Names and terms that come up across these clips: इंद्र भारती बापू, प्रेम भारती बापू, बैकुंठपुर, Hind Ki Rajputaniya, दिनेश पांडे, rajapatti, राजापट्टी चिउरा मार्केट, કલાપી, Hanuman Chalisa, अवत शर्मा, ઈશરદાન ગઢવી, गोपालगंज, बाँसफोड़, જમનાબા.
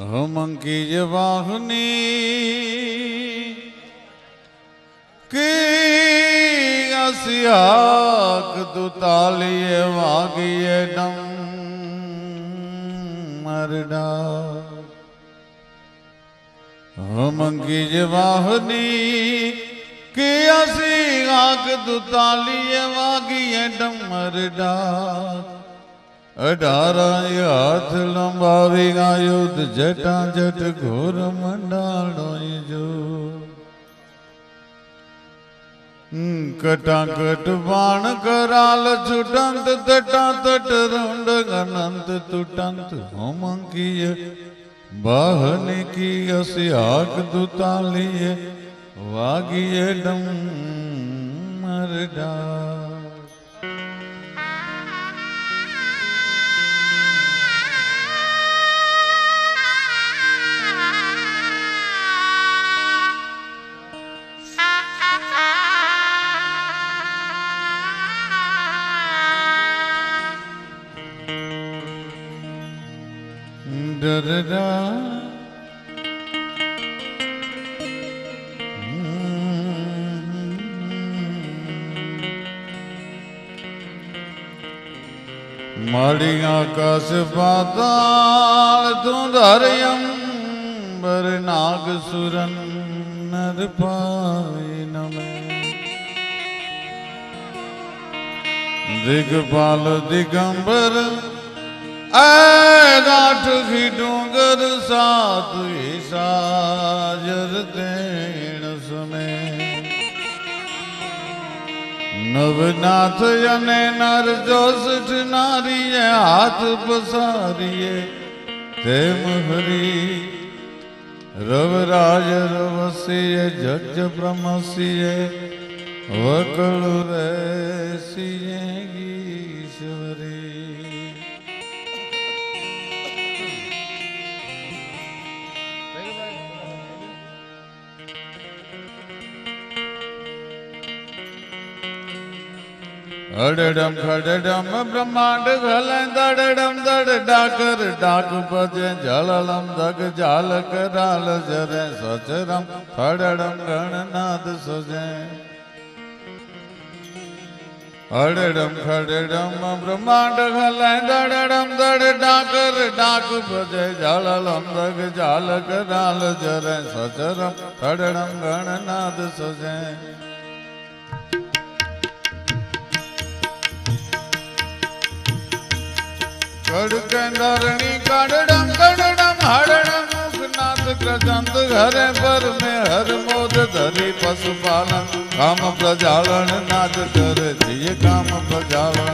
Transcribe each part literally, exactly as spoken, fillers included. Monkey जवाहनी की असियाक दुतालिए वागिए डम मरडा monkey जवाहनी की असियाक दुतालिए वागिए डम मरडा अठारह हाथ लंबावेगा युद्ध जटा जट घोर मंडालो जो कटाकट बाण कराल छुटंत तटा तट रुंड अनंत तुटंत होमंकी बाहन की असियाक दुतालिए वागिए डम मरडा डरदा माड़िया कास पाताल धुंधर अंबर नाग सुरन नर पावे नमे दिगपाल दिगंबर आठ ही डूंगर सात ही साजर देण समय नवनाथ जने नर जोसठ नारिये हाथ पसारिये ते मुहरी रवराज रवसिये जज ब्रह्मसिये वकल रसिये गीश्वरी अडडम खडडम ब्रह्मांड घलें दडडम दड डाकर डाक बजे झललम दग झाल कराल जरे सचरम खडडम गणनाद सजे अडडम खडडम ब्रह्मांड घलें दडडम दड डाकर डाक बजे झललम दग झाल कराल जरे सचरम खडडम गणनाद सजे कड़के धरणी कड़म कड़म हरणम मुखनाथ क्रजंत घरे पर में हर मोद धरी पशुपालन काम प्रजालन नाथ कर दिए काम प्रजालन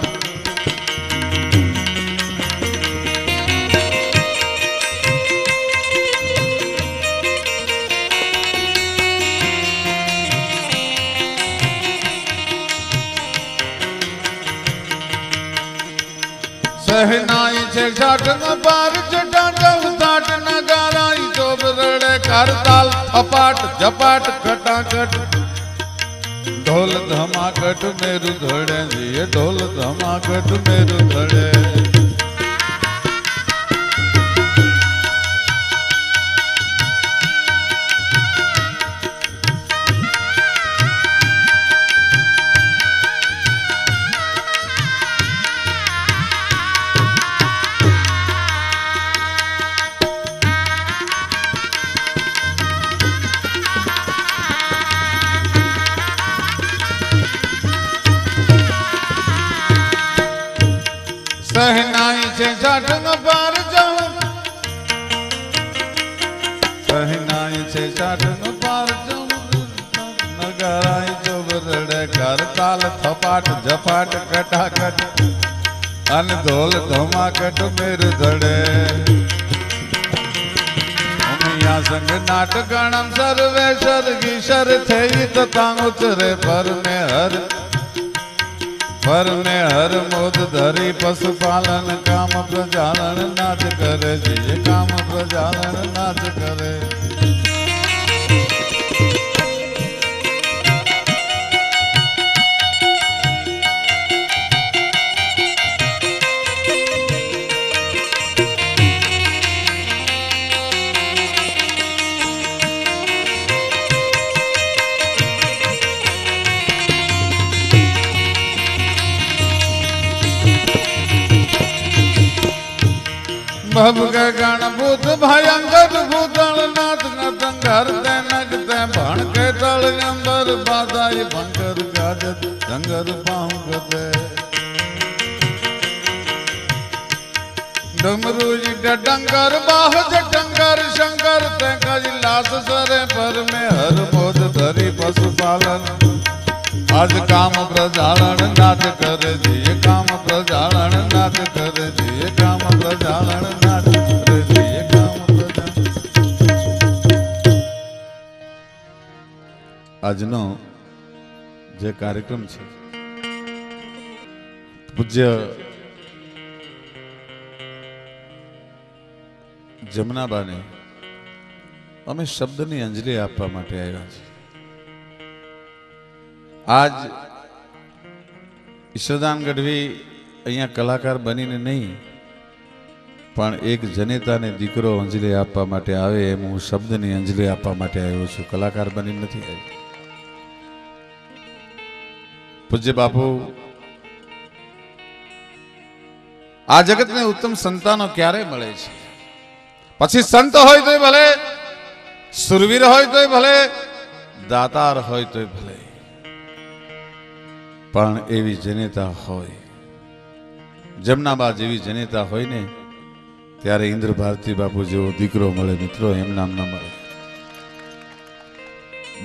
सहनाई छे छाट न पार चटाट उठाट नगाराई चोब रड़े करताल अपाट झपाट खटाखट ढोल धमाकट मेरू धड़े ये ढोल धमाकट मेरू धड़े सहनाई से जाट न पार जाऊं सहनाई से जाट न पार जाऊं नगराई चोबरड़े करताल थपाट झपाट कटाकट अन ढोल धमाकट मेर धड़े या संग नाट गणम सर्वे सर्गी शर थे ततांग उतरे पर में हर पर ने हर मोद धरी पशुपालन काम प्रजालन नाच करे जी काम प्रजालन नाच करे भव गगन भूत भयंकर भूतल नाथ नतन घर ते नगते भण के तल अंबर बाधाई भंकर गाजत संगर पाऊं गते डमरू जी डंगर बाह जटंगर शंकर ते कैलाश सरे पर में हर बोध धरी पशुपालन आज काम प्रजारण नाथ कर दिए काम प्रजारण नाथ कर दिए काम प्रजारण આજનો જે કાર્યક્રમ છે પૂજ્ય જમનાબાને અમે શબ્દની અંજલિ આપવા માટે આવ્યા છીએ. આજ ઈશરદાન ગઢવી અહીંયા કલાકાર બનીને નહીં પણ એક જનેતાને દીકરો અંજલિ આપવા માટે આવે એમ હું શબ્દની અંજલિ આપવા માટે આવ્યો છું. કલાકાર બનીને નથી આવ્યો. पूज्य बापू आ जगत ने उत्तम संतानों क्यारे मळे छे पछी संत होय तोय भले सुरवीर होय तोय भले दातार होय तोय भले पण एवी जनेता होय जमनाबा जेवी जनेता होय ने त्यारे इंद्र भारती बापू जेवो दीकरो मळे मित्रो एम नाम ना मळे.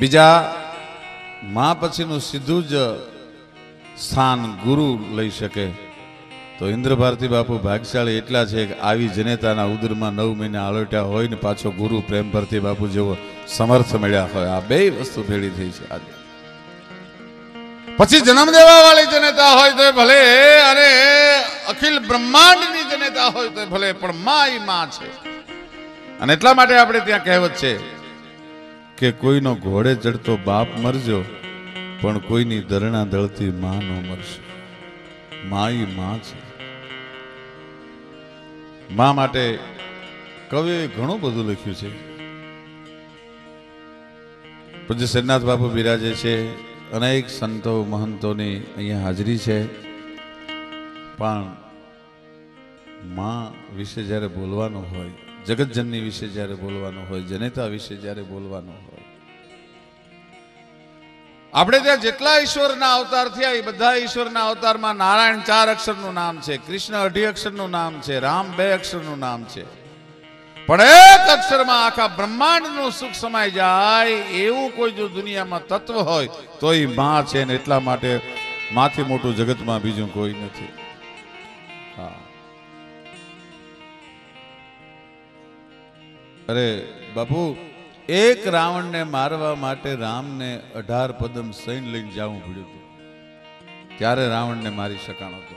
बीजा मां पछीनुं सीधुं ज स्थान गुरु लई सके तो इंद्र भारती बापू भाग्यशाली एटला छे के आवी जनेताना उदरमा नौ महीना आलोट्या होय ने पाछो गुरु प्रेम भारती बापू जेवो समर्थ मळ्या होय. आ बेय वस्तु भेळी थई छे. आज पछी जन्म देवा वाली जनेता होय तो भले अरे अखिल ब्रह्मांडनी जनेता होय तो भले पण मां ई मां छे. अने એટલા માટે આપણે ત્યાં કહેવત છે કે કોઈનો ઘોડે ચડતો બાપ મરજો પણ કોઈની ધરણા દળતી માં નો મરશે. માઈ માં છે. માં માટે કવિએ ઘણું બધું લખ્યું છે. પૂજ્ય શ્રીનાથ બાપુ બિરાજે છે. અનેક સંતો મહંતોની અહીંયા હાજરી છે પણ માં વિશે જ્યારે બોલવાનું હોય જગતજનની વિશે જ્યારે બોલવાનું હોય જનેતા વિશે જ્યારે બોલવાનું હોય આપણે ત્યાં જેટલા ઈશ્વરના અવતાર થયા એ બધા ઈશ્વરના અવતારમાં નારાયણ ચાર અક્ષરનું નામ છે, કૃષ્ણ અઢી અક્ષરનું નામ છે, રામ બે અક્ષરનું નામ છે પણ એક અક્ષરમાં આખા બ્રહ્માંડનું સુખ સમાઈ જાય એવું કોઈ જો દુનિયામાં તત્વ હોય તો એ માં છે ને એટલા માટે માથી મોટું જગતમાં બીજું કોઈ નથી. હા અરે બાપુ एक रावण ने मारवा माटे राम ने अठार पदम सैन लई जावू पड्यु हतुं त्यारे रावण ने मारी शकाणो हतो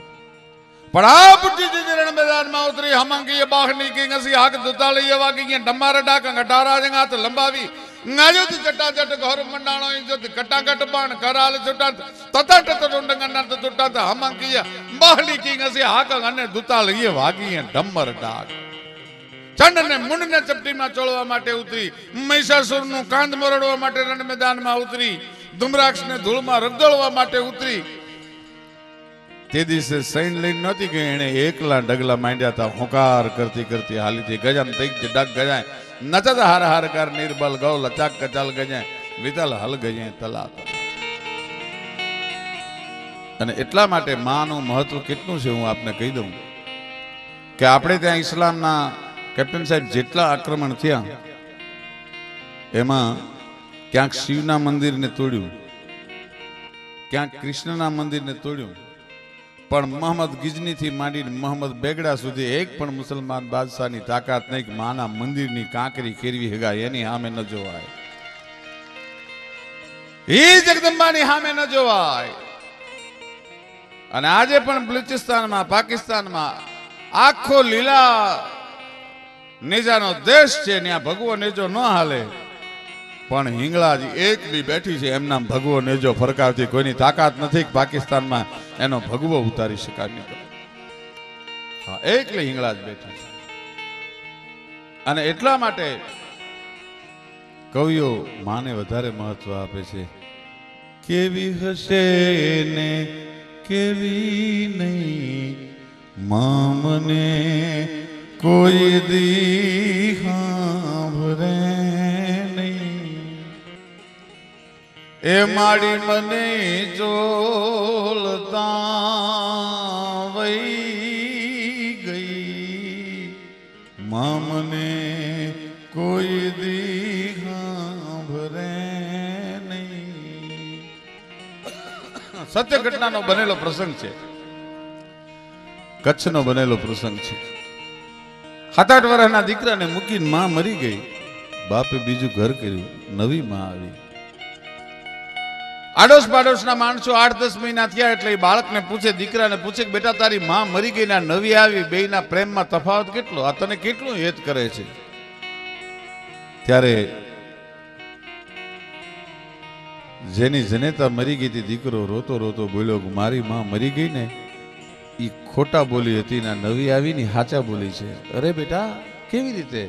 पण आ बुद्धि जी रण मैदान मां उतरी हमंगी ये बाहनी की गसी हाक दुताली ये वागी ये डमार डाक अठारा जंग हाथ लंबावी नाजो जटा जट घर मंडाणो इज्जत कटा कट बाण कराल जुटा तता तत डंग नत जुटा हमंगी ये बाहनी की गसी हाक अने दुताली ये वागी ये डमर डाक चंड ने मुंड ने चपटी में चोलवा माटे उतरी महिषासुर नु कांध मरड़वा माटे रण मैदान में उतरी धूम्राक्ष ने धूल में रगदोलवा माटे उतरी ते दिसे सैन लई नती गई एने एकला डगला मांड्या था होकार करती करती हाली थी गजान तक डग गजाए नचत हार हार कर निर्बल गौ लचाक कचाल गजाए वितल हल गजाए तला अने एटला माटे मां नु महत्व केटलुं छे हुं आपने कही दऊं के आपणे त्यां इस्लामना कैप्टन साहब जेटला आक्रमण थया एमां क्यांक शिवना मंदिर ने तोड्युं क्यांक कृष्णना मंदिर ने तोड्युं पण मोहम्मद गिजनी थी मांडीने मोहम्मद बेगड़ा सुधी एक पण मुसलमान बादशाहनी ताकत नहीं कि माना मंदिरनी कांकरी केरवी हगाय एनी हामे न जोवाय ई जगदंबानी हामे न जोवाय. अने आजे पण बलूचिस्तानमां पाकिस्तानमां आखो लीला नेजानो देश छे ने भगवो नेजो न हाले पण हिंगलाजी एक भी बैठी छे एमना भगवो नेजो फरकावती कोईनी ताकत नथी पाकिस्तान में एनो भगवो उतारी शकाय न. हां एकले हिंगलाज बैठी छे अने एटला माटे कवियो माने वधारे महत्व आपे छे. केवी हसे ने केवी नहीं मां मने कोई दीखा नहीं ए माड़ी मने जोलता वही गई माँ मने कोई दीखा नहीं। सत्य घटना नो बनेलो प्रसंग छे, कच्छ नो बनेलो प्रसंग छे। सात आठ वर्षना दीकराने मूकीने मां मरी गई, बापे बीजू घर कर्यु, नवी मां आवी। आडोस पाडोसना माणसो आठ दस महीना थया एटले बाळकने पूछे, दीकराने पूछे के बेटा तारी मां मरी गई ने नवी आवी बेयना प्रेममां तफावत केटलो, आ तने केटलो हेत करे छे। त्यारे जेनी जनेता मरी गई थी दीकरो रोतो रोतो बोल्यो के मारी मां मरी गई ने ई खोटा बोली हती ना नवी आवी नी हाचा बोली छे। अरे बेटा केवी रीते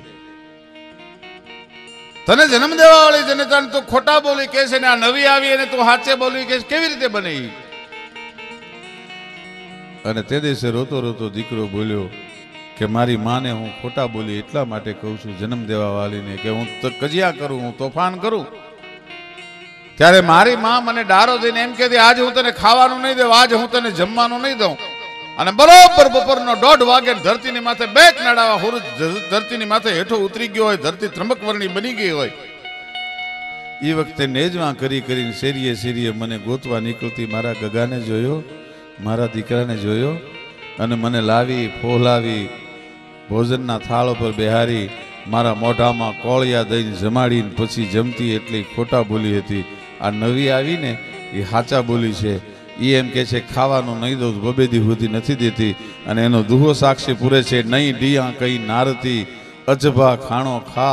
तने जन्म देवा वाली जनेता ने तो खोटा बोली कहे छे ने आ नवी आवी अने तू हाचे बोली कहे केवी रीते बने। अने ते दिवसे रोतो रोतो दीकरो बोल्यो के मारी माँ ने हूँ खोटा बोली एटला माटे कहूं छूं जन्म देवा वाली ने के हूँ तो कजिया करूं, हूँ तोफान करूं। त्यारे मारी माँ मने डारो दीने एम कहे आज हूँ तने खावानुं नहीं देव, आज हूँ तने जमवानुं नहीं दऊं। अने बरोबर बपोरनो डेढ़ वागे धरतीनी माथे बेक नडावा हुरुज धरतीनी माथे हेठो उतरी गयो होय, धरती त्र्यंबकवर्णी बनी गई होय। ई वखते नेजवा करी करीने सेरिये सेरिये मने गोतवा निकळती मारा गगाने जोयो, मारा दीकराने जोयो अने मने लावी फोलावी भोजनना थाळो पर बेहारी मारा मोढामां कोळिया दईने जमाडीने पछी जमती एटली खोटा बोली हती। आ नवी आवीने ई हाचा बोली छे। ये एम कहे खावानुं नहीं दो बबे दी हुती नथी देती अने एनो दुहो साक्षी पूरे छे। नहीं डिया कई नारती अजबा खाणो खा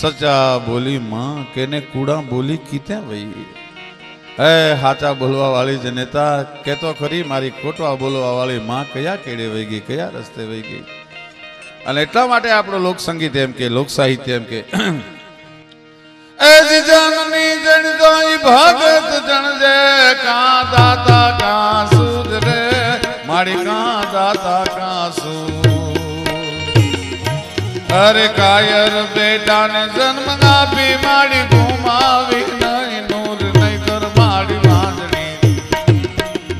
सचा बोली मां केने कूड़ा बोली कीते वही। ए हाचा बोलवा वाली जनेता के तो खरी मारी खोटवा बोलवा वाली मां कया केड़े वही गई, कया रस्ते वही गई। अने एटला माटे आपणो लोक संगीत एम के लोक साहित्य एम के ऐसी जननी जन तो भगत जन जय का दाता का सुधरे मारी का दाता का सू। अरे कायर बेटा ने जन्म ना भी मारी घुमावी नहीं नूर नहीं तर मारी वांजनी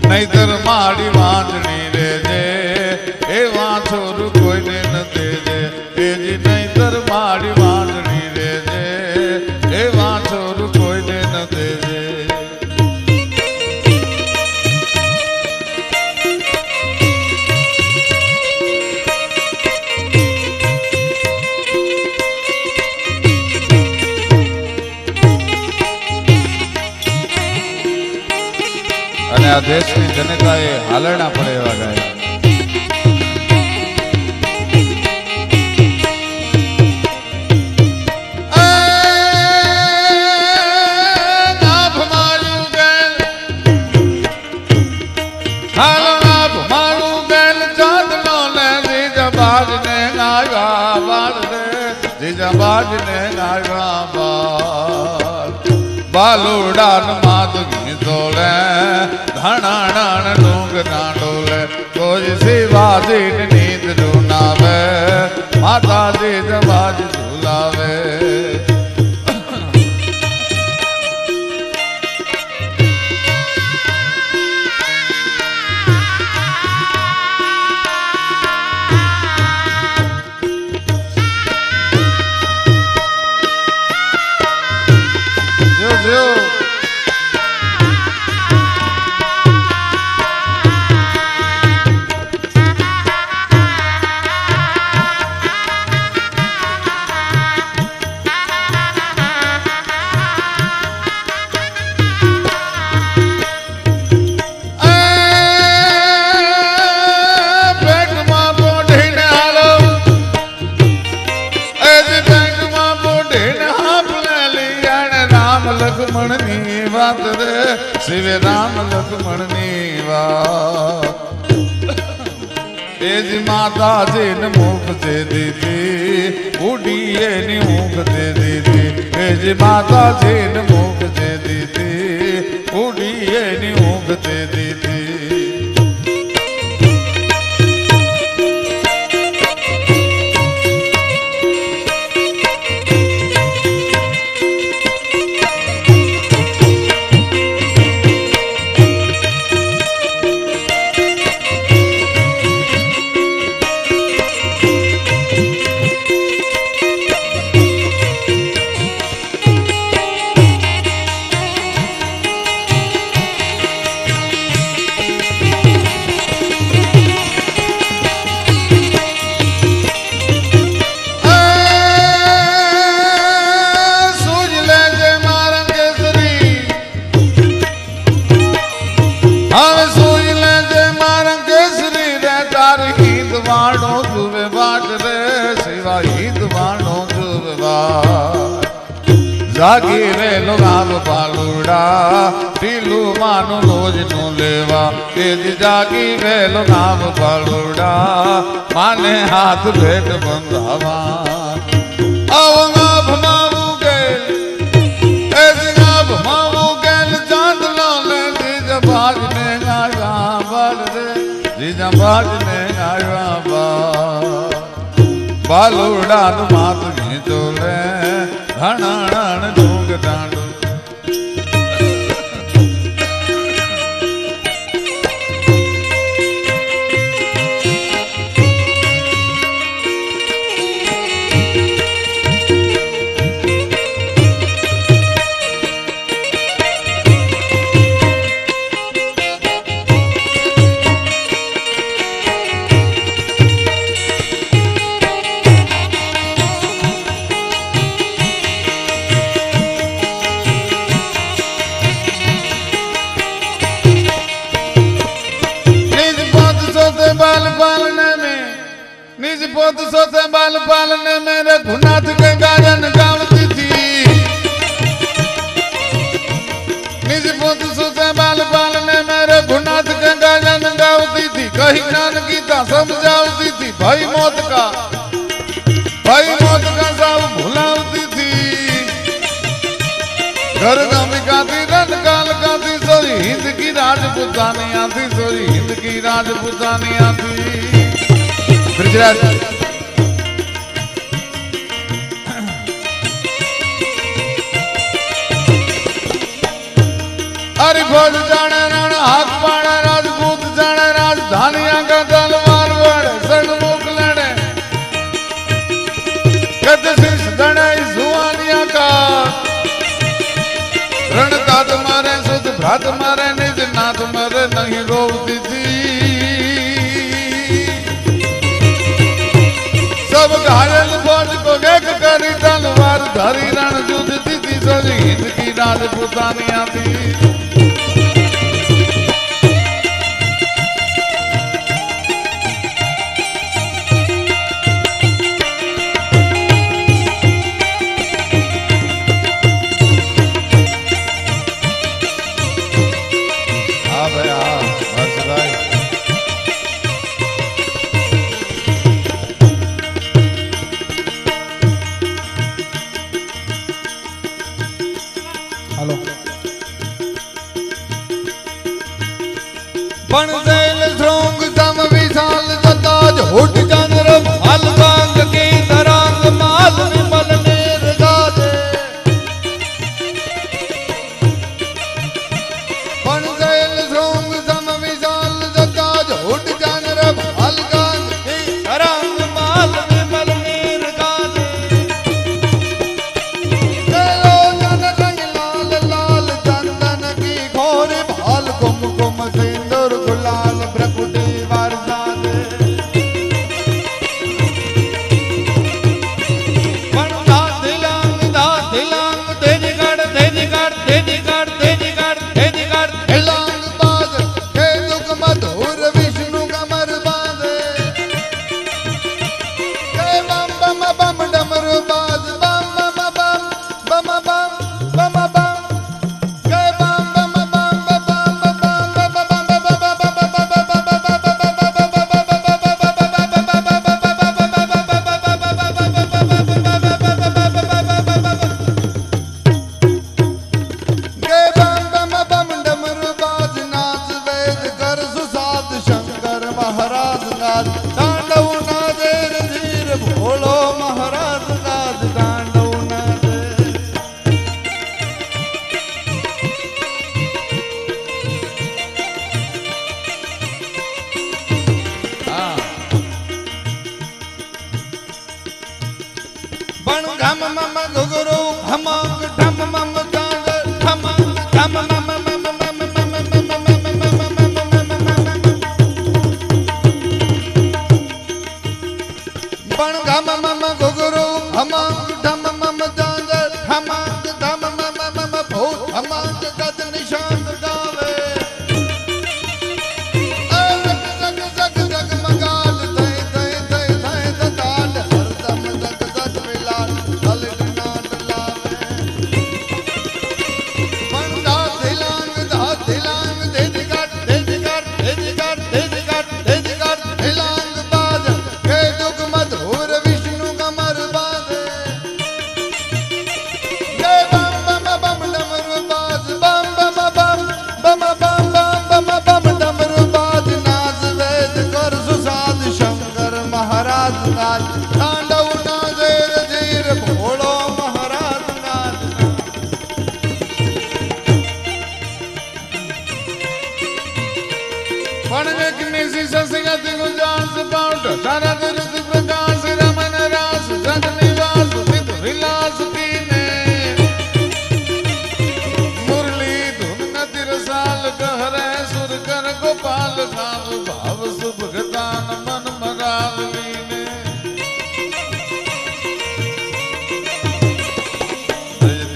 नहीं तर मारी वांजनी रे जे ए वाछोर कोई ने न दे जे ए जी नहीं तर मारी वांजनी रे जे देश की जनता ये हालना पड़ेगा गाया। बाज ने नागा बाल बालूडान मात घिसोले धनानान डोंग डांडोले कोई शिवाजी ने नींद डुनावे माता जी जबाज झुलावे। शिव राम लक्ष्मण नीवा एज माता जी ने मुख दे दीदी उड़िए ने मुख दे दीदी एज माता जी ने मुख दे दीदी उड़िए ने मुख दे दीदी। सेवा गीत बाणो गुरवा जागी रे लोगाव पालुड़ा पीलू मानु रोज नू लेवा तेज जागी रे लोगाव पालुड़ा माने हाथ भेट बंधावा बाज में आया बालूड़ा मात घींचो ले हणाण ढूंग डांड बाल पालने में रघुनाथ के गायन गावती थी निज पुत सोचे बाल पालने में रघुनाथ के गायन गावती थी कही ज्ञान गीता समझावती थी भाई मौत का भाई मौत का सब भुलावती थी घर गाती रन काल गाती सोरी हिंद की राजपुतानिया थी सोरी हिंद की राजपुतानिया थी। अरे फौज जाने रण हाथ पाने राजपूत जाने राजधानियां का तलवार वड़ सड़मुख लड़े कद शीश धड़े जुआनिया का रण तात मारे सुध भ्रात मारे निज नाथ मरे नहीं रोवती थी सब घायल फौज को एक करी तलवार धरी रण जूझती थी सोली हिंद की राजपुतानियां थी।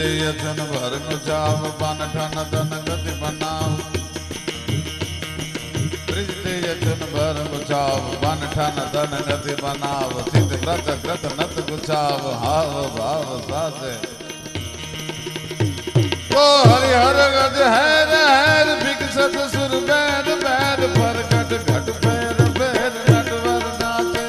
अचन भर गुजाव पान ठन धन गति बनाव त्रिजते अचन भर गुजाव पान ठन धन गति बनाव सिद्ध व्रत कृत नत गुजाव हाव भाव सासे ओ हरि हर गज हैर हैर विकसत सुर बैद बैद पर घट घट पैर पैर नट वर नाचे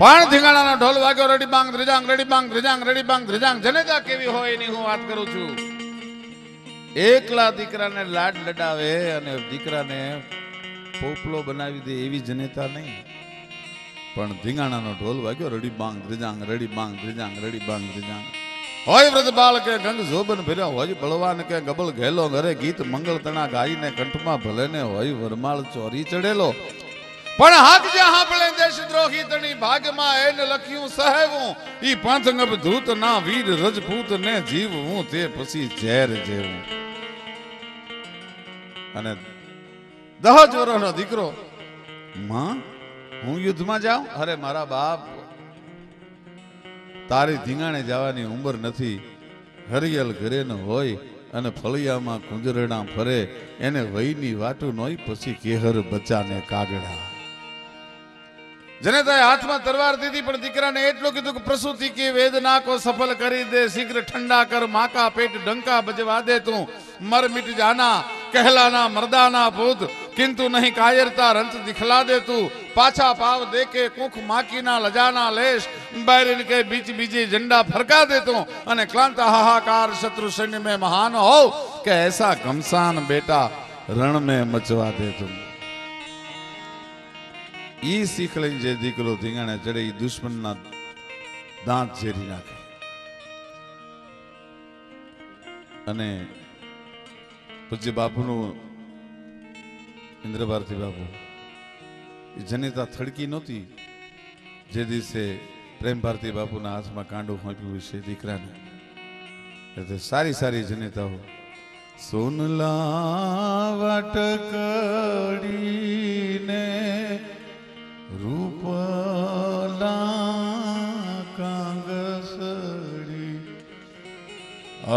પણ ધીંગાણાનો ઢોલ વાગ્યો રેડી બાંગ ત્રિજાંગ રેડી બાંગ ત્રિજાંગ રેડી બાંગ ત્રિજાંગ જનેજા કેવી હોય એની હું વાત કરું છું. એકલા દીકરાને લાડ લડાવે અને દીકરાને પોપલો બનાવી દે એવી જનેતા નહીં, પણ ધીંગાણાનો ઢોલ વાગ્યો રેડી બાંગ ત્રિજાંગ રેડી બાંગ ત્રિજાંગ રેડી બાંગ ત્રિજાંગ હોય વ્રત બાળ કે ગંગ જોબન ભર્યા હોય બળવાન કે ગબલ ઘેલો ઘરે ગીત મંગળ તણા ગાઈને કંઠમાં ભલેને હોય વરમાળ ચોરી ચડેલો પણ હાક જ્યાં હાંભળે દેશદ્રોહી તણી ભાગમાં એને લખ્યું સહેવું ઈ પાંચંગપ ધૂત ના વીર રજપૂત ને જીવવું તે પછી ઝેર જેવું. અને દહ વર્ષનો દીકરો માં હું યુદ્ધમાં જાઉં? અરે મારા બાપ, તારી ધીંગાણે જવાની ઉંમર નથી. હરિયલ ઘરે ન હોય અને ફળિયામાં કુંજરણા ફરે એને વયની વાટું નોય પછી કેહર બચ્ચાને કાગડા. જનેતાએ હાથમાં તલવાર દીધી પણ દીકરાને એટલું કીધું કે પ્રસૂતિ કે વેદના કો સફળ કરી દે, શીઘ્ર ઠંડા કર માકા પેટ ડંકા બજવા દે, તું મર મિટ જાના कहलाना मर्दाना बुद्ध किंतु नहीं कायरता रंत दिखला दे, तू पाछा पाव देके कुख माकी ना लजाना लेश, बैरिन के बीच बीजे झंडा फरका दे तू अने क्लांत हाहाकार शत्रु सैन्य में महान हो के ऐसा घमसान बेटा रण में मचवा दे तू. ई सीख लई जे दीकरो धींगाणे चढ़े दुश्मन ना दांत झेरी नाखे अने पूज्य बापू नु इंद्र भारती बापू जनेता थड़की नती जे दिवसे प्रेम भारती बापू हाथ में कांडो फूंक्यू से दीकरा ने सारी सारी जनेताओ सोनला वटकड़ी ने रूपला कांगसड़ी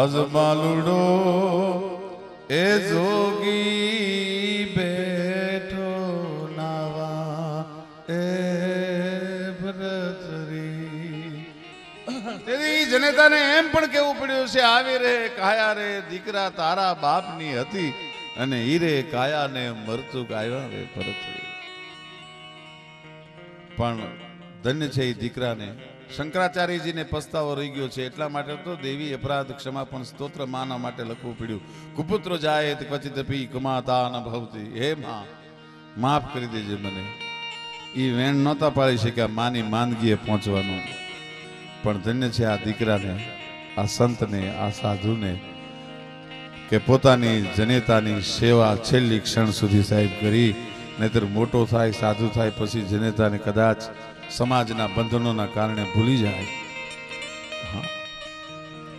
अजमालुडो ए जोगी बैठो नावा ए ब्रतरी तेरी जनेता ने एम पण केवू पड्यो छे आवे रे काया रे दीकरा तारा बाप नी हती अने ई रे काया ने मरतु गायवा रे परतरी. पण धन्य छे ई दीकरा ने शंकराचार्य जी ने पछतावो रही गयो छे एटला माटे तो देवी अपराध क्षमापण स्तोत्र माना माटे लखवू पड्यु कुपुत्र जायत क्वचिदपि कुमाता न भवति. हे मां माफ करी देजे मने ई वेण नोता पाळी शक्या मानी मानगीए पहोंचवानो. पण धन्य छे आ दीकराने आ संतने आ साधुने के पोतानी जनेतानी सेवा छेल्ली क्षण सुधी साहेब करी. नहीतर मोटो थाय साधु थाय पछी जनेताने कदाच समाजना बंधनोना कारणे भूली जाए. हाँ।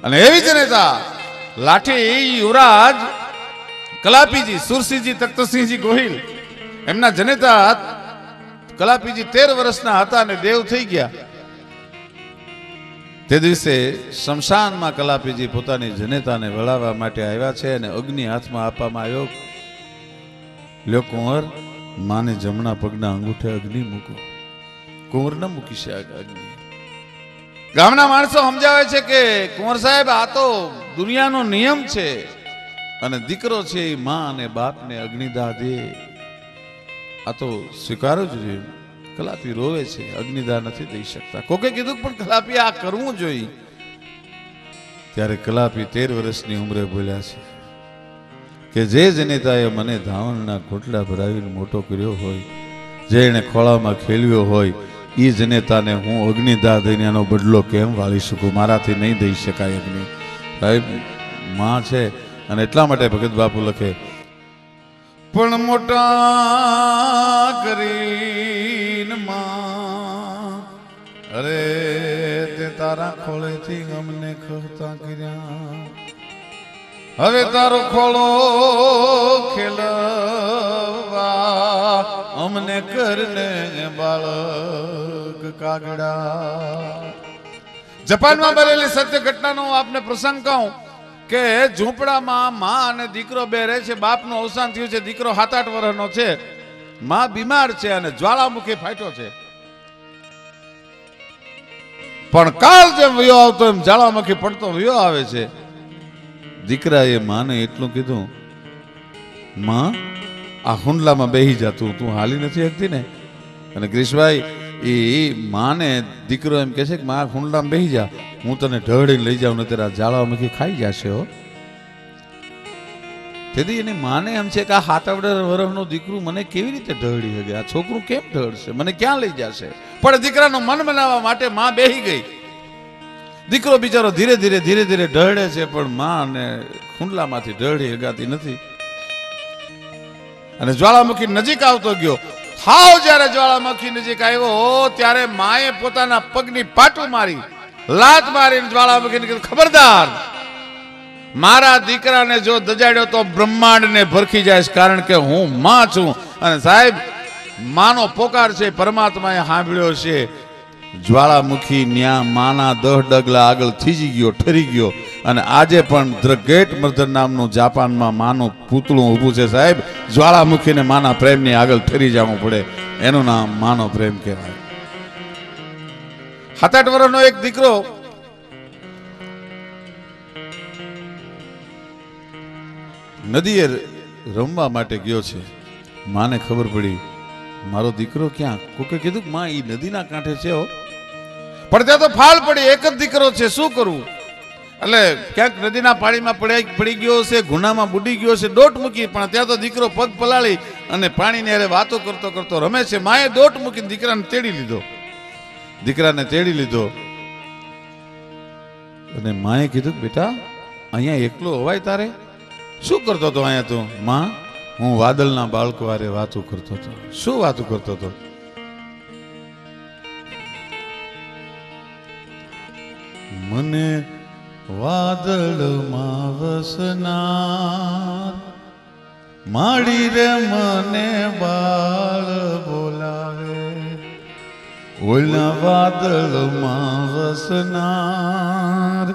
अने एवी जनेता लाठी युवराज कलापीजी सुरसीजी तख्तसिंहजी गोहिल एमना जनेता कलापीजी तेर वर्षना हता अने देव थई गया ते दिवसे शमशान में कलापीजी पोतानी जनेताने वळावा माटे आव्या छे अने अग्नि हाथ में आपवामां आव्यो. ल्यो कुंवर माने जमणा पगना अंगूठे अग्नि मूको. कुंवर न मूकी शक्या अग्नि. गामना माणसो समजावे छे के कुंवर साहेब आ तो દુનિયાનો નિયમ છે અને દીકરો છે એ માં અને બાપને અગ્નિદાહ દે. આ તો સ્વીકારો જ જોઈએ. કલાપી રોવે છે, અગ્નિદાહ નથી દઈ શકતા. કોકે કીધું પણ કલાપી આ કરવું જોઈએ. ત્યારે કલાપી તેર વર્ષની ઉંમરે બોલ્યા છે કે જે જનેતાએ મને ધાવણના ખોટલા ભરાવીને મોટો કર્યો હોય, જે એને ખોળામાં ખેલવ્યો હોય, એ જનેતાને હું અગ્નિદાહ દઈને એનો બદલો કેમ વાળી શકું? મારાથી નહીં દઈ શકાય અગ્નિ. સાહેબ, માં છે અને એટલા માટે ભગત બાપુ લખે પણ મોટા કરીને માં, અરે તે તારા ખોળેથી અમને ખતા કર્યા, હવે તારો ખોળો ખેલવા અમને કરને બાળક કાગડા. જાપાનમાં બનેલી સત્ય ઘટનાનો આપને પ્રસંગ કહું કે ઝૂંપડામાં માં અને દીકરો બે રહે છે. બાપનું અવસાન થયું છે, દીકરો સાત આઠ વર્ષનો છે, માં બીમાર છે અને જ્વાળામુખી ફાટ્યો છે. પણ કાલ જેમ વયો આવતો એમ જ્વાળામુખી પડતો વયો આવે છે. દીકરાએ માને એટલું કીધું, માં આ હુંડલામાં બેહી જતું, તું હાલી નથી શકતી ને. અને ગ્રીશભાઈ એ માને દીકરો એમ કહે છે કે માં હુંડલામાં બેહી જા, હું તને ઢળીને લઈ જાઉં ને તારા જાળામાંથી ખાઈ જશે હો. તેથી એને માને એમ છે કે આ હાથવડા વરહનું દીકરું મને કેવી રીતે ઢળી શકે? આ છોકરું કેમ ઢળશે? મને ક્યાં લઈ જશે? પણ દીકરાનું મન બનાવવા માટે માં બેહી ગઈ. દીકરો બિચારો ધીરે ધીરે ધીરે ધીરે ઢળે છે, પણ માં ને હુંડલામાંથી ઢળી હગાતી નથી અને જ્વાળામુખી નજીક આવતો ગયો. હાવ જ્યારે જ્વાળામુખી નજીક આવ્યો ત્યારે માએ પોતાના પગની પાટું મારી, લાત મારીને જ્વાળામુખીને કીધું, ખબરદાર, મારા દીકરાને જો દજાડ્યો તો બ્રહ્માંડને ભરખી જાય, કારણ કે હું માં છું. અને સાહેબ, માનો પોકાર છે પરમાત્માએ સાંભળ્યો છે. જ્વાળામુખી ન્યા માના દહ ડગલા આગળ થીજી ગયો, ઠરી ગયો. અને આજે પણ ધ ગ્રેટ મધર નામનું જાપાનમાં માનું પૂતળું ઊભું છે. સાહેબ, જ્વાળામુખીને માના પ્રેમની આગળ ઠરી જવું પડે, એનું નામ માનો પ્રેમ કહેવાય. સાત આઠ વર્ષનો એક દીકરો નદીએ રમવા માટે ગયો છે. માને ખબર પડી મારો દીકરો ક્યાં? કોકે કીધું માં એ નદીના કાંઠે છે હો. પણ ત્યાં તો ફાલ પડી, એક જ દીકરો છે, શું કરવું? એટલે ક્યાંક નદીના પાણીમાં પડે પડી ગયો છે, ગુનામાં બુડી ગયો છે, દોટ મૂકી. પણ ત્યાં તો દીકરો પગ પલાળી અને પાણીની અરે વાતો કરતો કરતો રમે છે. માએ દોટ મૂકીને દીકરાને તેડી લીધો, દીકરાને તેડી લીધો. અને માએ કીધું, બેટા અહીંયા એકલો હોવાય તારે? શું કરતો હતો અહીંયા તું? માં, હું વાદળના બાળકો વારે વાતો કરતો હતો. શું વાતો કરતો હતો? મને વાદળમાં વસનાર માડી રે, મને બાળ બોલાવે. ઓલા વાદળમાં વસનાર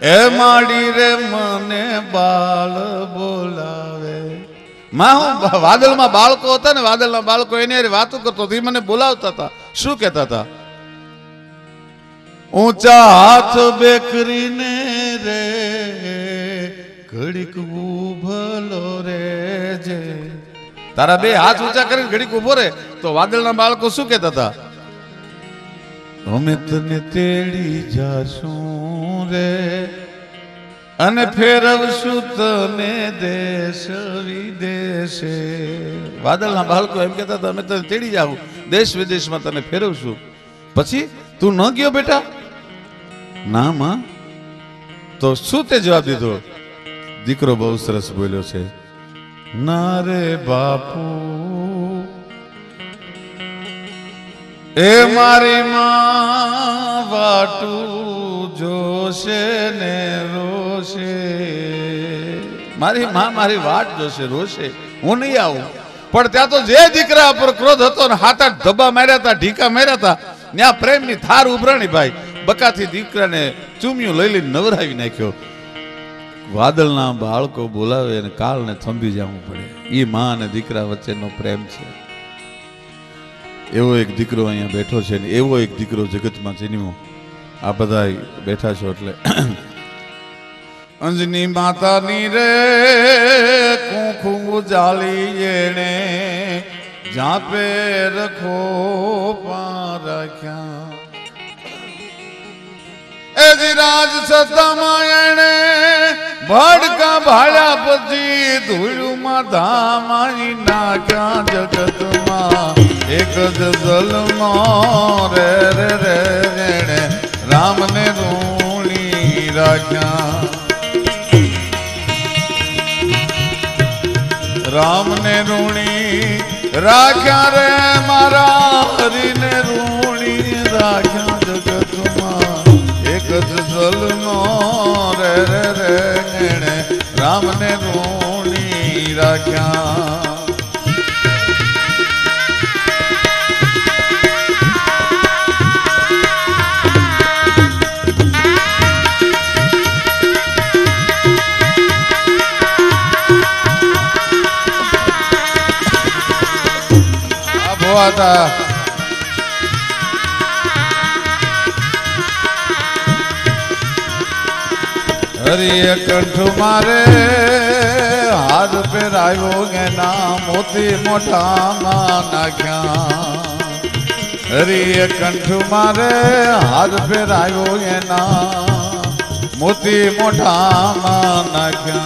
એ માડી રે, મને બાળ બોલાવે. માં, હું વાદળમાં બાળકો હતા ને, વાદળના બાળકો એને વાતો કરતો હતો, એ મને બોલાવતા હતા. શું કહેતા હતા? ઊંચા હાથ બેકરીને રે, ઘડીક ઉભલો રે જે. તારા બે હાથ ઊંચા કરીને ઘડીક ઉભો રે. તો વાદળના બાળકો શું કહેતા હતા? અમે તને તેડી જાશું રે અને ફેરવશું તને દેશ વિદેશે. વાદળના બાળકો એમ કહેતા હતા, અમે તને તેડી જાઉં, દેશ વિદેશમાં તને ફેરવશું. પછી તું ન ગયો બેટા? ના માં. તો શું તે જવાબ દીધો? દીકરો બહુ સરસ બોલ્યો છે. ના રે બાપુ, એ મારી માં વાટું જોશે ને રોશે. મારી માં મારી વાટ જોશે, રોશે, હું નહીં આવું. પણ ત્યાં તો જે દીકરા પર ક્રોધ હતો ને, હાથ આઠ ધબ્બા માર્યા હતા, ઢીકા માર્યા હતા, ત્યાં પ્રેમની થાર ઉભરાણી. ભાઈ બકાથી દીકરાને ચૂમ્યું લઈ લઈને નવરાવી નાખ્યો. વાદળના બાળકો બોલાવે અને કાળને થંભી જવું પડે, એ માં અને દીકરા વચ્ચેનો પ્રેમ છે. એવો એક દીકરો અહીંયા બેઠો છે ને એવો એક દીકરો જગતમાં જન્મ્યો. આ બધા બેઠા છો એટલે अंजनी माता नी रे खूखू जाली जेने जा पे रखो पा रख्या राज सता मायने भड़का भाया पची धूलू माता माई ना क्या जगत माँ एक जल रे रे रे रे राम ने रूणी राख्या राम ने रूणी राख्या रे मारा हरि ने रूणी राख्या जगत माँ जल नो रे रे रे राम ने रोणी राख्या अब हुआ था हरिये कंठ मारे हाथ पे रायोगे ना मोती मोटा माना क्या हरिये कंठ मारे हाथ पे रायोगे ना मोती मोटा माना क्या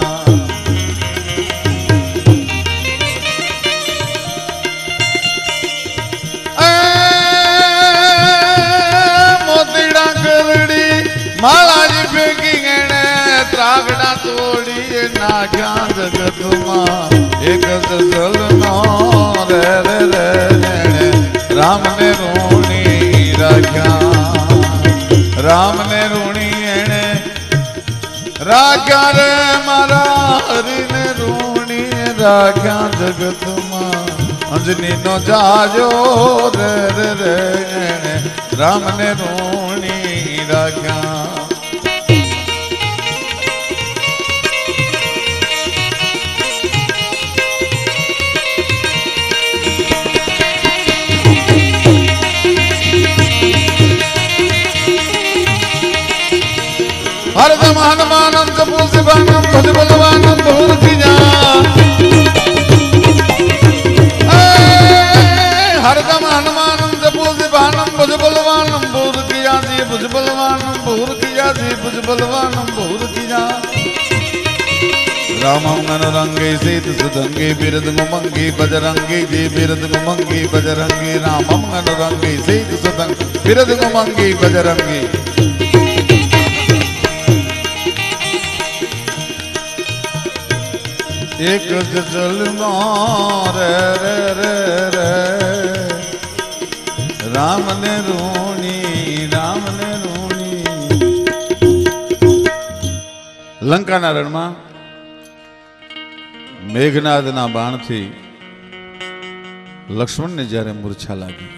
मोती डांगरड़ी माला जी फेंकी त्रागड़ा तोड़ी ना क्या जगत माँ एक जल नो रे रे रे राम ने रोणी राख्या राम ने रोणी एने राख्या रे मारा हरि ने रोणी राख्या जगत माँ अंजनी नो जाजो रे रे रे राम ने रोणी राख्या हरदम हनुमानम जपो शिवानम भज बलवानम भूलि जा हरदम हनुमानम जपो शिवानम भज बलवानम भूलि जा जी भज बलवानम भूलि जा जी भज बलवानम भूलि जा रामम रंगे सीत सुदंगे बिरद मुमंगी बजरंगी जी बिरद मुमंगी बजरंगी रामम रंगे सीत सुदंग बिरद मुमंगी बजरंगी एक जल नो रे रे रे रे राम ने रोणी राम ने रोणी लंकाना रणमा मेघनादना बाण थी लक्ष्मण ने जारे मूर्छा लागी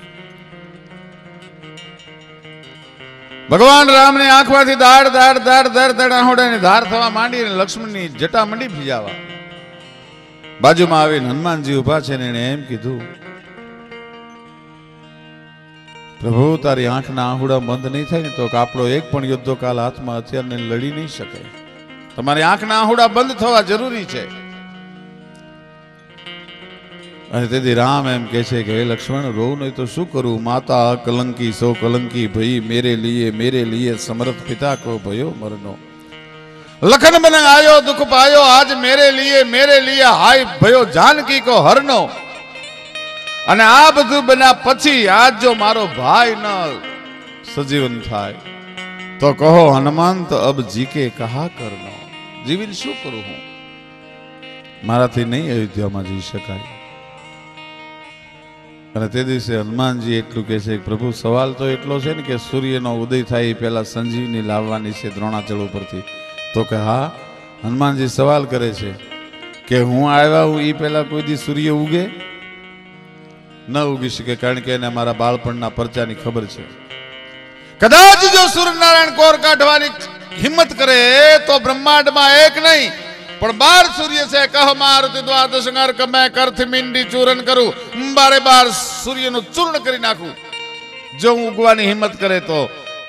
भगवान राम ने आंखवा थी दाड़ दाड़ दाड़ दाड़ दाड़ आहोड़ा ने धार थवा मांडी ने लक्ष्मण ने जटा मंडी भीजावा बाजू में आवीन हनुमान जी उभा छे ने एणे एम कीधु प्रभु तारी आंख ना आहुड़ा बंद नहीं थाय ने तो आपणो एक पण योद्धो काल हाथ में हथियार ने लड़ी नहीं सके तमारी आंख ना आहुड़ा बंद थवा जरूरी छे अने तेदी राम एम कहे छे के लक्ष्मण रो नहीं तो शू करूं माता कलंकी सो कलंकी भई मेरे लिए मेरे लिए समर्थ पिता को भयो मरनो लखन बन आयो दुख पायो आज मेरे लिए मेरे लिए हाय भयो जानकी को हरनो अने आ बधु बना पछी आज जो मारो भाई न सजीवन थाय तो कहो हनुमान तो अब जी के कहा करनो जीवन शू करू हूं मारा थी नहीं अयोध्या में जी शकाय अने ते दिवसे हनुमान जी एटलू कहे छे प्रभु सवाल तो एटलो छे ने के सूर्य नो उदय थाय पहला संजीवनी लाववानी छे द्रोणाचल उपरथी तो कहा हनुमान जी सवाल करे छे कि हूँ आया हूँ ई पहला कोई दी सूर्य उगे न उगी सके कारण के अमारा बाळपणना परचानी खबर छे कदाच जो सूर्यनारायण कोर काढवानी हिम्मत करे तो ब्रह्मांड में एक नहीं पण बार सूर्य से कह मारुति द्वादश अंगारक मैं कर्थ मींडी चूरन करू बारे बार सूर्य नु चूर्ण करी नाखू जो उगवानी हिम्मत करे तो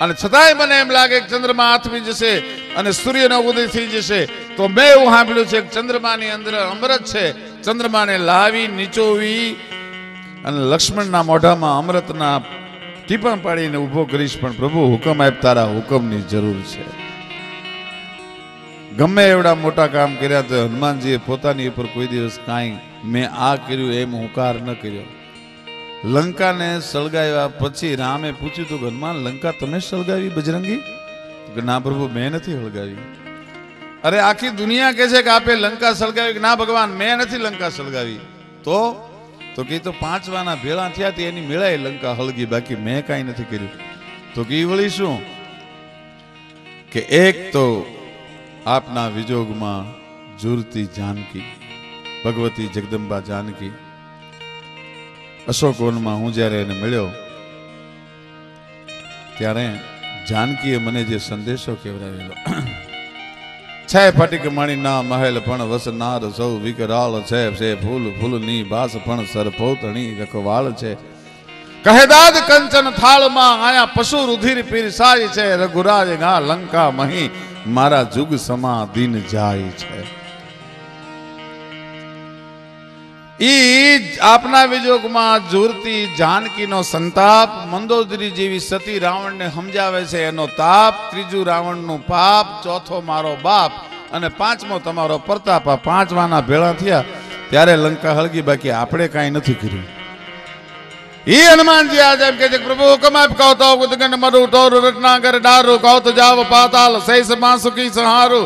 અને છતાંય મને એમ લાગે કે ચંદ્રમા આથમી જશે અને સૂર્યનો ઉદય થઈ જશે, તો મેં એવું સાંભળ્યું છે કે ચંદ્રમાની અંદર અમૃત છે. ચંદ્રમાને લાવી નીચોવી અને લક્ષ્મણના મોઢામાં અમૃતના ટીપણ પાડીને ઊભો કરીશ, પણ પ્રભુ હુકમ આપ, તારા હુકમની જરૂર છે. ગમે એવડા મોટા કામ કર્યા તો હનુમાનજીએ પોતાની ઉપર કોઈ દિવસ કાંઈ મેં આ કર્યું એમ હુંકાર ન કર્યો. લંકાને સળગાવ્યા પછી રામે પૂછ્યું તો હનુમાન, લંકા તમે સળગાવી બજરંગી? કે ના પ્રભુ, મેં નથી સળગાવી. અરે આખી દુનિયા કહે છે કે આપે લંકા સળગાવી. કે ના ભગવાન, મેં નથી લંકા સળગાવી. તો તો કે તો પાંચવાના ભેળા થયા તે એની મેળાએ લંકા હળગી, બાકી મેં કાંઈ નથી કર્યું. તો કે વળી શું કે એક તો आपना विजोग में जुरती जानकी भगवती जगदंबा जानकी अशोकोन में हूँ जयरे मिलो त्यारे जानकीए मने जे संदेशो केवरावेलो छे फटिक मणी ना महल पण वसनार सौ विकराल छे से फूल फूलनी बास पण सरपोतणी रखवाल छे कहेदाद कंचन थाल मां आया पशु रुधिर पीरसाय छे रघुराज गा लंका मही मारा जुग समा दिन जाय छे। ई आपना विजोग में जुरती जानकी नो संताप मंदोदरी जेवी सती रावण ने समझावे छे एनो ताप, त्रीजू रावण नो पाप, चौथो मारो बाप अने पांचमो तमारो प्रताप। आ पांचवाना भेळा थया त्यारे लंका हळगी, बाकी आपणे काई नथी कर्युं। ये हनुमान जी आज के प्रभु हुक्म आप, कहो तो उदगन मरु तोरु रत्नागर डारू, कहो तो जाव पाताल सही समासुकी संहारू,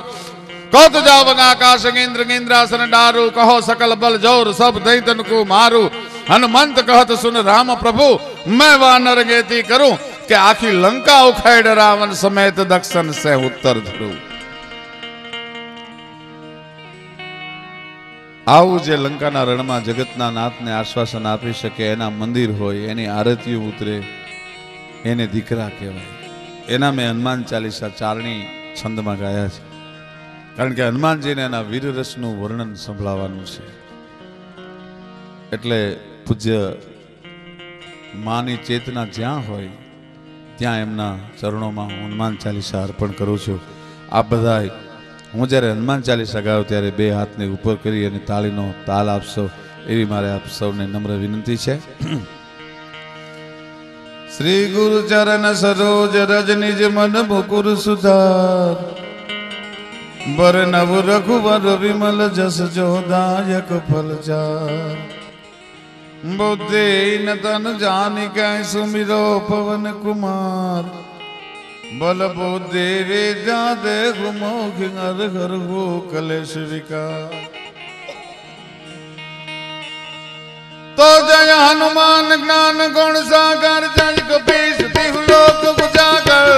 कहो तो जाव आकाश गेंद्र गेंद्रासन डारू, कहो सकल बल जोर सब दैतन को मारू। हनुमंत कहत सुन राम प्रभु, मैं वानर गेती करूं, के आखी लंका उखाड़ रावण समेत दक्षिण से उत्तर धरू। आवु जे लंकाना रणमा जगतना नाथने आश्वासन आपी शके एना मंदिर होय, एनी आरतीओ उतरे, एने दीकरा कहेवाय। एना में हनुमान चालीसा चारणी छंद में गाया छे, कारण के हनुमान जी ने एना वीर रसनु वर्णन संभळावानुं छे। एटले पूज्य मानी चेतना ज्यां होय त्यां एमना चरणोमां हनुमान चालीसा अर्पण करूं छुं। आप बधाय हूँ जयरे हनुमान चालीसा गायो त्यारे बे हाथ ने ऊपर करी अने तालीनो ताल आपशो एवी मारे आप सौने नम्र विनती छे। श्री गुरु चरण सरोज रज निज मन मुकुर सुधार, बरनव रघुवर विमल जस जोदायक फलचार। बुद्धिहीन तन जानिकै सुमिरो पवन कुमार, बल बुद्धि विद्या देहु मोहि नर हर हो कलेश विकार। तो जय हनुमान ज्ञान गुण सागर, जय कपीश तिहु लोक उजागर।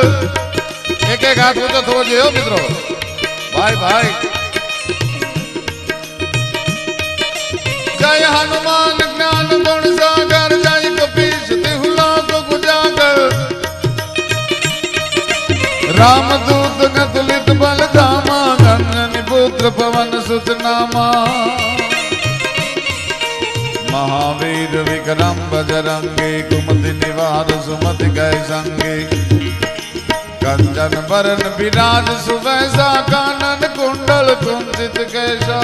एक एक हाथ ऊंचा थो जो मित्रों भाई भाई। जय हनुमान ज्ञान गुण सागर, जय कपीश तिहु लोक उजागर। रामदूत नतुलित बलधामा, गंजनी पुत्र पवन सुत नामा। महावीर विक्रम बजरंगी, कुमति निवार सुमति गए संगी। कंचन बरन विराज सुवैसा, कानन कुंडल कुंचित केशा।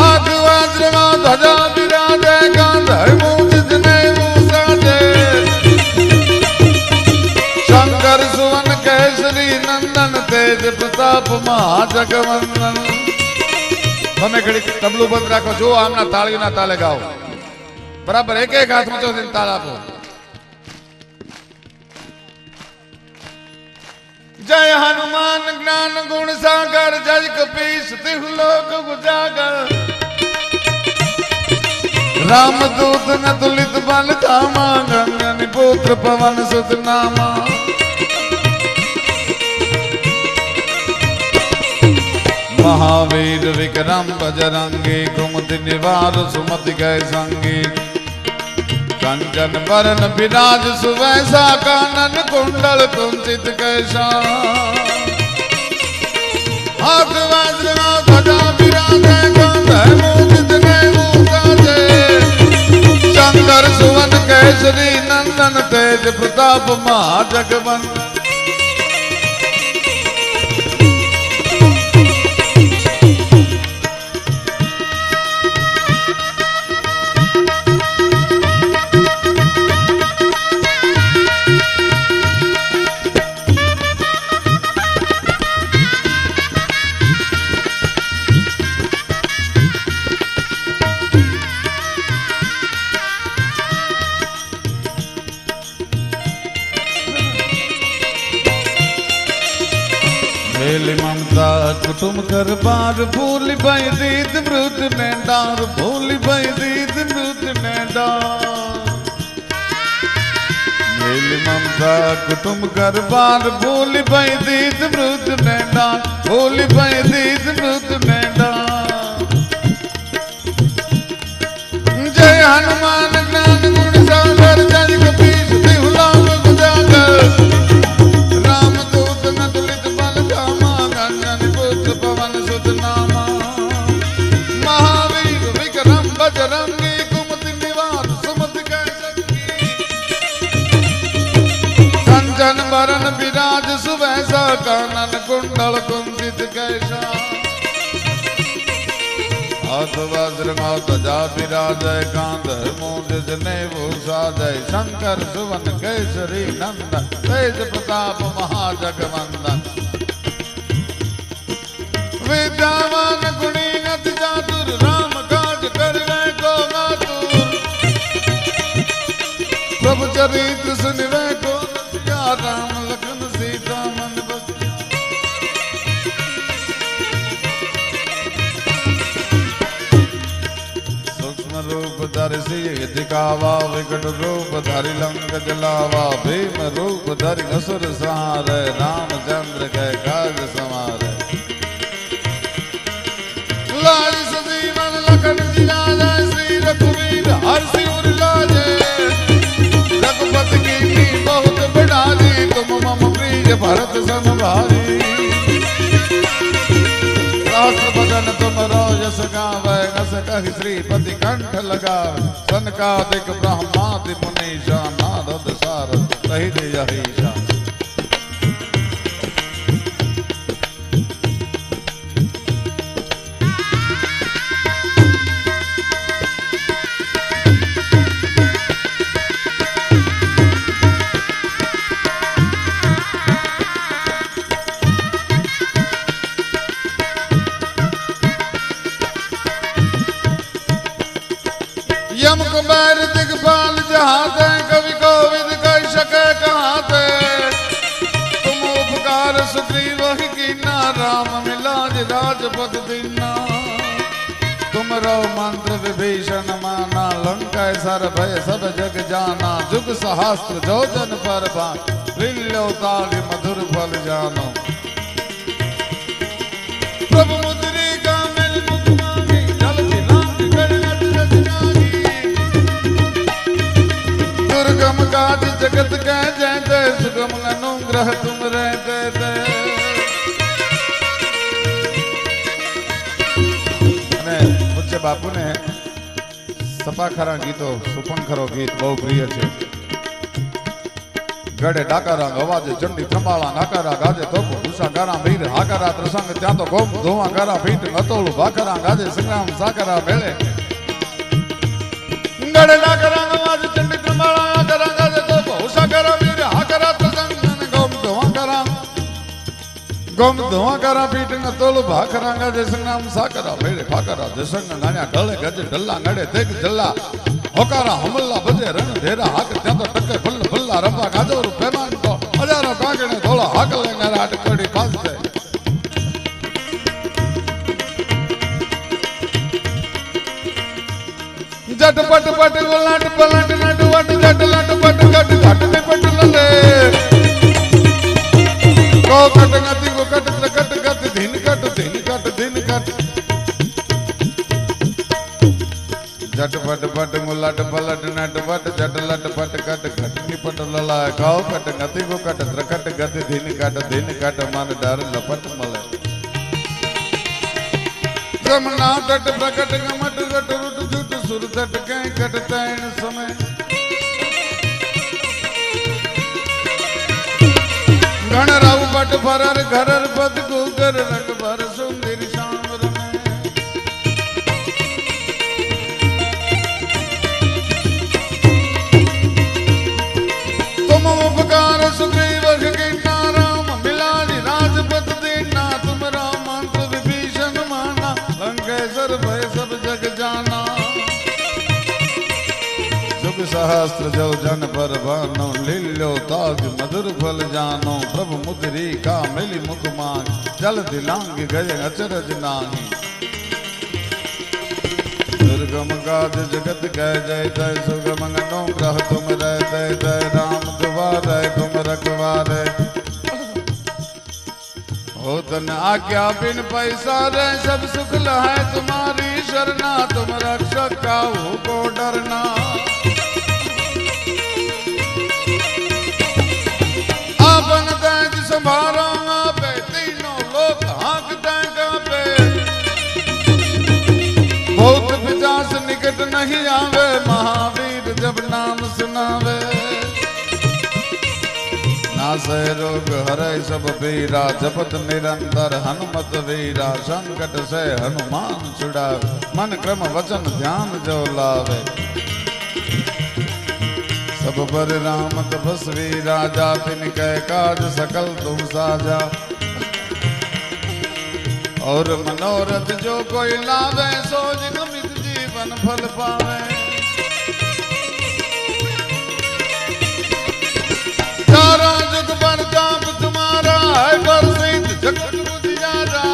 हाथ वज्र ध्वजा विराजे, गांधर मूंछित नयन तेज प्रताप महाजगवंदन। તમે ઘડી તબલું બંધ રાખો, જો આમના તાળીના તાલે ગાઓ બરાબર, એક એક હાથ ઊંચો થઈને તાળ આપો। જય હનુમાન જ્ઞાન ગુણ સાગર, જય કપીશ તિહુ લોક ઉજાગર। રામદૂત નતુલિત બલ ધામા, ગંગન પુત્ર પવન સુત નામા। महावीर विक्रम बजरंगी, कुमति निवार सुमति गए संगी। कंचन बरन विराज सुवैसा, कानन कुंडल कुंचित कैसा। हाथ वज्र ध्वजा विराजे, गांधर मूंछित नयन उसाजे। शंकर सुवन जय श्री नंदन तेज प्रताप महाजगवंत। तुम कर बार भूल भई दीद मृत ने डार भूल भई दीद मृत ने डार मेल ममता कुटुम कर बार भूल भई दीद मृत ने डार भूल भई दीद मृत ने डार। जय हनुमान ज्ञान गुण सागर जय कपीश देहु लाभ उजागर। विराज सुवैसा कानन कुंडल कुंजित कैसा हाथ वज्र ध्वजा विराजय कांधर मूंज जनेऊ साजय शंकर सुवन केसरी नंदन तेज प्रताप महाजगवंदन। विद्यावान गुणी अति चातुर राम काज करने को आतुर प्रभु चरित्र सुनिवे को राम लखन सीता मन बसिया। सूक्ष्म रूप धरि दिखावा विकट रूप धरि लंक जलावा भीम रूप धरि असुर संहार रामचंद्र के काज संवारे। लाज सजीवन लखन जिलाला श्री रघुवीर हर सिर लाजे। रघुपति कीन्ही बहुत बड़ाई तुम मम प्रिय भरत सम भाई। सहस्र बदन तुम्हरो यश गावै न सकहि श्रीपति कंठ लगावै। सनकादिक ब्रह्मादि मुनीषा नारद सारद सहित अहिषा। सहस्त्र जो जन पर लील्यो ताल मधुर फल जानो। प्रभु मुद्रिका मिल मुख मांगी जल दिलांग गणत रचनागी। दुर्गम काज जगत कै जय जय सुगम अनुग्रह तुम रहते ते। मुझे बापू ने सपा खरा गीतो सुपंखरो गीत बहुत प्रिय है। गड़े डाकारा गवाजे चंडी थंबाला नाकारा गाजे तोप भूसा गारा भीर हाकारा त्रसंग त्या तो गोम धुआ गारा भीट नतोलू भाकरा गाजे संग्राम साकरा मेले। गड़े डाकारा गवाजे चंडी थंबाला नाकारा गाजे तोप भूसा गारा भीर हाकारा त्रसंग गोम धुआ गारा गोम धुआ गारा भीट नतोलू भाकरा गाजे संग्राम साकरा मेले। भाकरा जसंग नान्या डले गजे डल्ला नडे तेग जल्ला होकारा हमला बजे रण धेरा हाक त्या तो टके फल फल्ला रंबा गाजोर पैमान तो हजारों कागड़े धोला हाक लेंगे रात कड़ी पास दे। जट पट पट गोलाट पलट नट वट जट लट पट कट घट में पट लटे को कट गति को कट कट गति दिन कट दिन कट दिन कट जट पट पट मुलट पलट नट पट जट लट पट कट घट निपट लला खाओ कट गति को कट द्रकट गति दिन कट दिन कट मन डर लपट मले। जमुना तट प्रकट गमट रट रुट जुट सुर तट कट तैन समय। गणराव पट फरर घरर पद गुगर रंग भर सुंदर श्याम रमे तुम उपकार सुग्रीव के सहस्त्र जव जन पर भानो लील्यो ताज मधुर फल जानो प्रभु मुद्री का मिली मुख मान जल दिलांग गए अचरज नाही दुर्गम काज जगत कह जय जय सुगम गनो ग्रह तुम रह जय जय राम दुआरे तुम रखवारे हो तन आज्ञा बिन पैसा रे सब सुख लहै तुम्हारी शरणा तुम रक्षक काहू को डरना संभारा पे तीनों लोग हाथ देगा पे बहुत विचास निकट नहीं आवे महावीर जब नाम सुनावे नासे रोग हरे सब पीरा जपत निरंतर हनुमत वीरा संकट से हनुमान छुड़ावे मन क्रम वचन ध्यान जो लावे सब पर राम तपस्वी राजा तिन कह काज सकल तुम साजा और मनोरथ जो कोई लावे सो जिनमित जीवन फल पावे सारा जग परताप तुम्हारा है प्रसिद्ध जगत गुजारा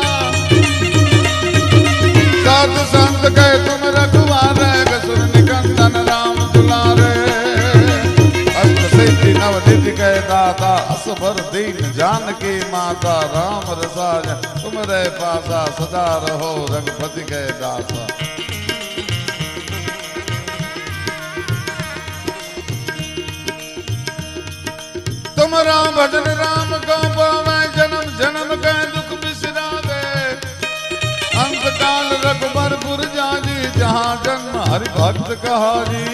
साधु संत कह तुम रखवारे असुर निकंदन राम दुलारे नवनिधि कह दाता असबर दीन जानकी माता राम रसायन तुम रे पासा सदा रहो रघुपति कह दासा तुम राम भजन राम को पावे जन्म जन्म कह दुख बिसरावे अंत काल रघुबरपुर जाजी जहाँ जन्म हरि भक्त कहारी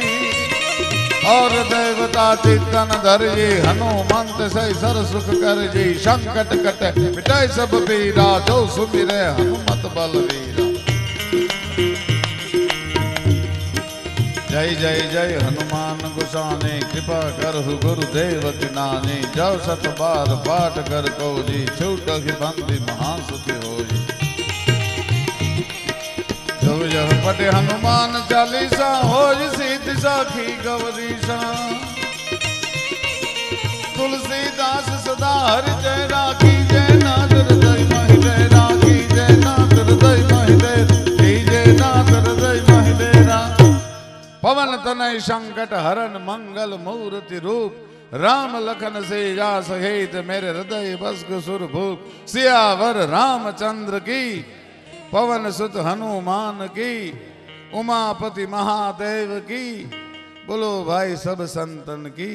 और देवता चिंतन धर जी हनुमंत से सर सुख कर जी संकट कटे मिटाए सब पीरा जो सुमिरे हनुमत बलवीरा जय जय जय हनुमान गोसाई कृपा करहु गुरुदेव तिनानी जौ सत बार पाठ कर को जी छूटहि बंदी महासुखी होई जब पटे हनुमान चालीसा हो सिद्ध साखी गौरीसा तुलसीदास सदा हर जय राखी जय नाथ हृदय महि जय राखी जय नाथ हृदय महि जय जय नाथ हृदय महि जय राख पवन तनय संकट हरन मंगल मूर्ति रूप राम लखन से जा सहित मेरे हृदय बस सुर भूप सियावर रामचंद्र की पवन सुत हनुमान की उमापति महादेव की बोलो भाई सब संतन की।